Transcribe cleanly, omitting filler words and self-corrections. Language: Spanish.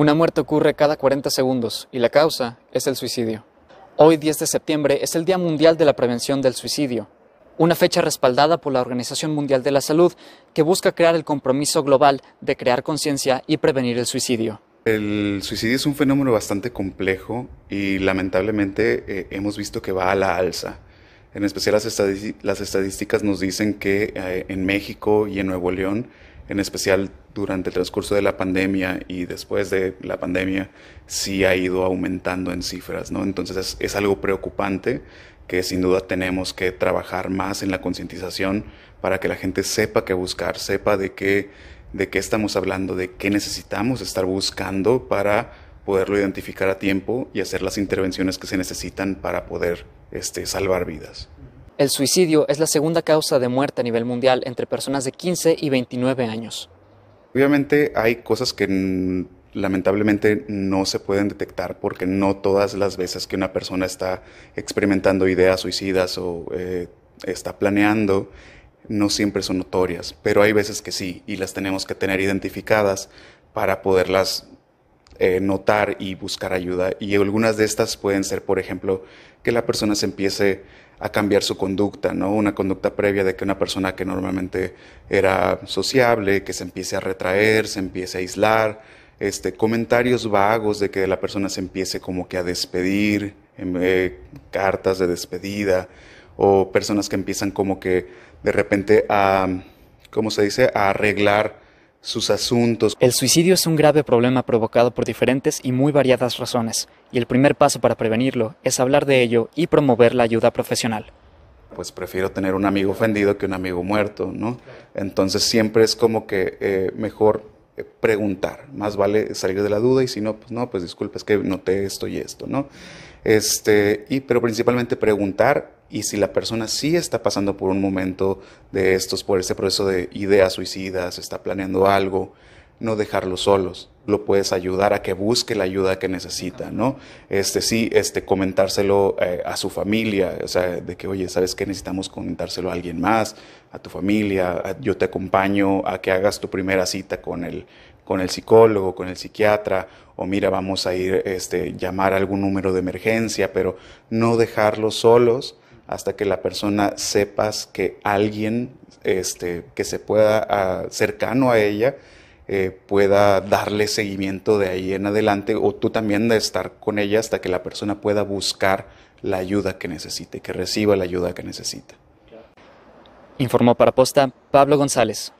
Una muerte ocurre cada 40 segundos y la causa es el suicidio. Hoy, 10 de septiembre, es el Día Mundial de la Prevención del Suicidio, una fecha respaldada por la Organización Mundial de la Salud que busca crear el compromiso global de crear conciencia y prevenir el suicidio. El suicidio es un fenómeno bastante complejo y lamentablemente hemos visto que va a la alza. En especial las estadísticas nos dicen que en México y en Nuevo León, en especial durante el transcurso de la pandemia y después de la pandemia, sí ha ido aumentando en cifras, ¿no? Entonces es algo preocupante que sin duda tenemos que trabajar más en la concientización para que la gente sepa qué buscar, sepa de qué estamos hablando, de qué necesitamos estar buscando para poderlo identificar a tiempo y hacer las intervenciones que se necesitan para poder salvar vidas. El suicidio es la segunda causa de muerte a nivel mundial entre personas de 15 y 29 años. Obviamente hay cosas que lamentablemente no se pueden detectar porque no todas las veces que una persona está experimentando ideas suicidas o está planeando, no siempre son notorias, pero hay veces que sí y las tenemos que tener identificadas para poderlas notar y buscar ayuda. Y algunas de estas pueden ser, por ejemplo, que la persona se empiece a cambiar su conducta, ¿no? Una conducta previa de que una persona que normalmente era sociable, que se empiece a retraer, se empiece a aislar, comentarios vagos de que la persona se empiece como que a despedir, cartas de despedida, o personas que empiezan como que de repente a, ¿cómo se dice?, a arreglar sus asuntos. El suicidio es un grave problema provocado por diferentes y muy variadas razones, y el primer paso para prevenirlo es hablar de ello y promover la ayuda profesional. Pues prefiero tener un amigo ofendido que un amigo muerto, ¿no? Entonces siempre es como que mejor preguntar, más vale salir de la duda y si no, pues no, pues disculpa, es que noté esto y esto, ¿no? Pero principalmente preguntar. Y si la persona sí está pasando por un momento de estos, por ese proceso de ideas suicidas, está planeando algo, no dejarlos solos. Lo puedes ayudar a que busque la ayuda que necesita, ¿no? Comentárselo a su familia, o sea, de que, oye, ¿sabes qué? Necesitamos comentárselo a alguien más, a tu familia, yo te acompaño a que hagas tu primera cita con el psicólogo, con el psiquiatra, o mira, vamos a ir, llamar a algún número de emergencia, pero no dejarlos solos hasta que la persona sepas que alguien que se pueda cercano a ella pueda darle seguimiento de ahí en adelante, o tú también de estar con ella hasta que la persona pueda buscar la ayuda que necesite, que reciba la ayuda que necesita. Informó para Posta Pablo González.